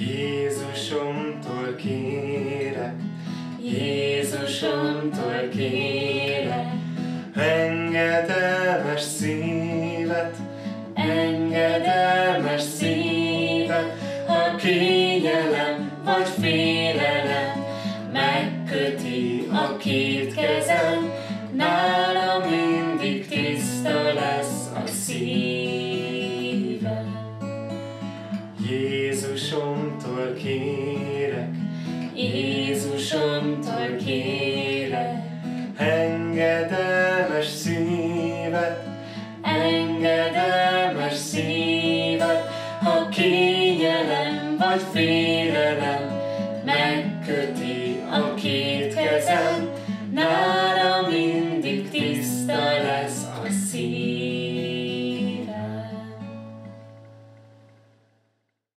Jézusomtól kérek, Jézusomtól kérek, engedelmes szívet, engedelmes szívet. A kényelem vagy félelem megköti a két kezem, nála mindig tiszta lesz a szívem. Jézusomtól kérek, Jézusomtól kérek, engedelmes szívet, engedelmes szívet. Ha kényelem vagy félelem megköti a két kezem,